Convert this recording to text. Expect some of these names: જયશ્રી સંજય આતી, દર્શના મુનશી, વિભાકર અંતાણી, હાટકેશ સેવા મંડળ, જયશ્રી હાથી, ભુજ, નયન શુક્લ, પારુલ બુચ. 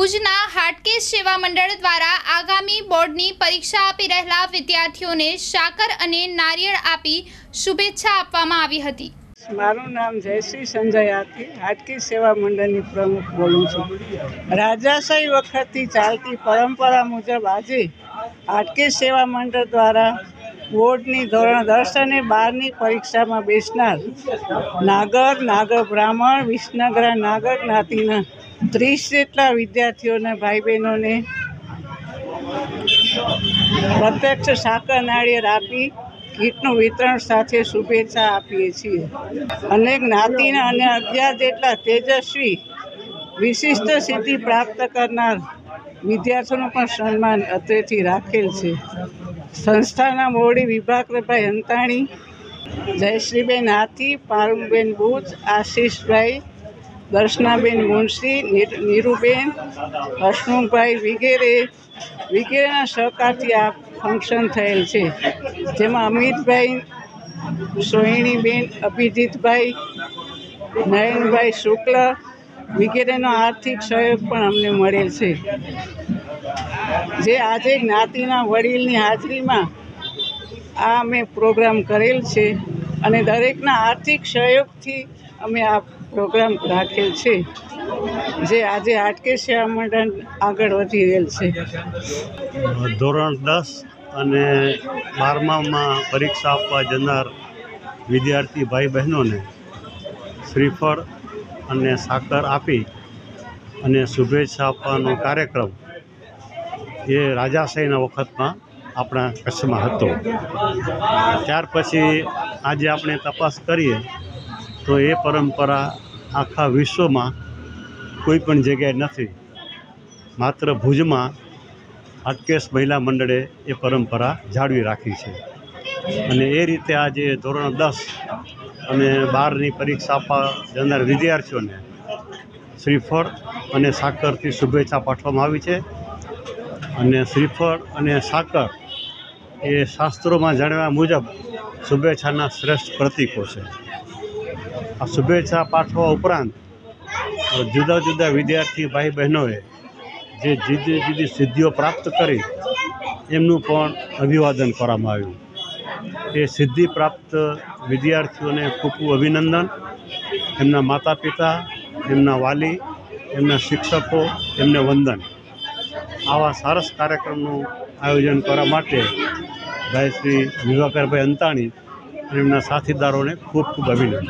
ભુજના હાટકેશ સેવા મંડળ द्वारा आगामी बोर्डनी परीक्षा આપી રહેલા વિદ્યાર્થીઓને સાકર અને નારિયેળ આપી શુભેચ્છા આપવામાં આવી હતી। મારું નામ જયશ્રી સંજય આતી હાટકેશ સેવા મંડળની પ્રમુખ બોલું છું। રાજાશાહી વખતથી ચાલતી પરંપરા મુજબ આજે હાટકેશ સેવા મંડળ દ્વારા બોર્ડની ધોરણ 10 અને 12ની પરીક્ષામાં બેસનાર નાગર બ્રાહ્મણ વિસનગરા નાગર જ્ઞાતિના 30 જેટલા વિદ્યાર્થીઓના ભાઈ બહેનોને પ્રત્યક્ષ સાકર નાળિયેર આપી કીટનું વિતરણ સાથે શુભેચ્છા આપીએ છીએ। અનેક જ્ઞાતિના અને 11 જેટલા તેજસ્વી વિશિષ્ટ સિદ્ધિ પ્રાપ્ત કરનાર વિદ્યાર્થીઓનું પણ સન્માન અત્રેથી રાખેલ છે। સંસ્થાના મોવડી વિભાકરભાઈ અંતાણી, જયશ્રીબેન હાથી, પારુલબેન બુચ, આશીષભાઈ, દર્શનાબેન મુનશી, નીરુબેન, હસમુખભાઈ વગેરેના સહકારથી આ ફંક્શન થયેલ છે। જેમાં અમિતભાઈ સોહિણીબેન, અભિજીતભાઈ, નયનભાઈ શુક્લ વગેરેનો આર્થિક સહયોગ પણ અમને મળેલ છે, જે આજે જ્ઞાતિના વડીલની હાજરીમાં આ અમે પ્રોગ્રામ કરેલ છે અને દરેકના આર્થિક સહયોગથી અમે આ પ્રોગ્રામ રાખેલ છે, જે આજે હાટકેશ સેવા મંડળ આગળ વધી રહેલ છે। ધોરણ 10 અને 12માં પરીક્ષા આપવા જનાર વિદ્યાર્થી ભાઈ બહેનોને શ્રીફળ અને સાકર આપી અને શુભેચ્છા આપવાનો કાર્યક્રમ ये राजाशाहीना वक्त में अपना कच्छ में हतो। त्यार पछी आज आपने तपास करिए तो ये परंपरा आखा विश्व में कोईपण जगह नहीं, मात्र भुज में हाटकेश महिला मंडले ये परंपरा जाळवी राखी है। अने ए रीते आज धोरण 10 अने 12 परीक्षा आपवा जनार विद्यार्थीओ ने श्रीफळ अने साकरथी शुभेच्छा पाठववामां आवी छे। અને શ્રીફળ અને સાકર એ શાસ્ત્રોમાં જાણવા મુજબ શુભેચ્છાના શ્રેષ્ઠ પ્રતીકો છે। આ શુભેચ્છા પાઠવવા ઉપરાંત જુદા જુદા વિદ્યાર્થી ભાઈ બહેનોએ જે જુદી જુદી સિદ્ધિઓ પ્રાપ્ત કરી એમનું પણ અભિવાદન કરવામાં આવ્યું। એ સિદ્ધિ પ્રાપ્ત વિદ્યાર્થીઓને ખૂબ ખૂબ અભિનંદન। એમના માતા પિતા, એમના વાલી, એમના શિક્ષકો એમને વંદન। आवा सरस कार्यक्रमनु आयोजन करवा माटे भाई श्री विवाकरभाई अंताणी एमना साथीदारों ने खूब खूब अभिनंदन।